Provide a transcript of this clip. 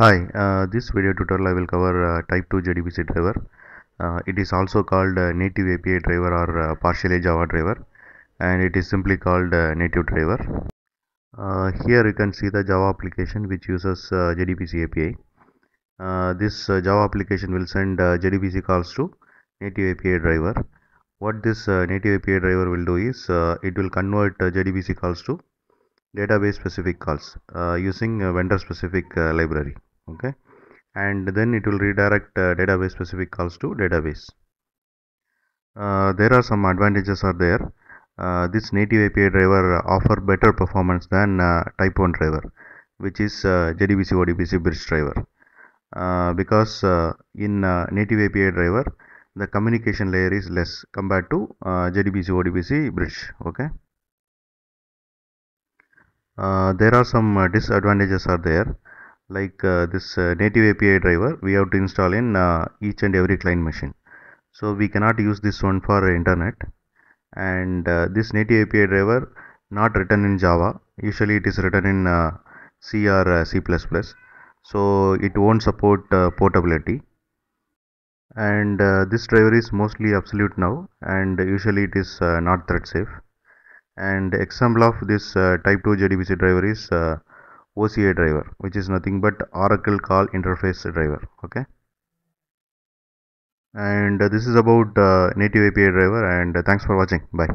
Hi, this video tutorial I will cover Type 2 JDBC driver. It is also called Native API driver or partially Java driver, and it is simply called Native driver. Here you can see the Java application which uses JDBC API. This Java application will send JDBC calls to Native API driver. What this Native API driver will do is it will convert JDBC calls to database specific calls using vendor specific library, okay, and then it will redirect database specific calls to database. There are some advantages are there. This Native API driver offer better performance than Type 1 driver, which is JDBC ODBC bridge driver, because in Native API driver the communication layer is less compared to JDBC ODBC bridge, okay. There are some disadvantages are there, like this Native API driver we have to install in each and every client machine, so we cannot use this one for internet, and this Native API driver not written in Java. Usually it is written in C or C++, so it won't support portability, and this driver is mostly absolute now, and usually it is not thread safe. And example of this Type 2 JDBC driver is OCI driver, which is nothing but Oracle Call Interface driver, okay. And this is about Native API driver, and thanks for watching. Bye.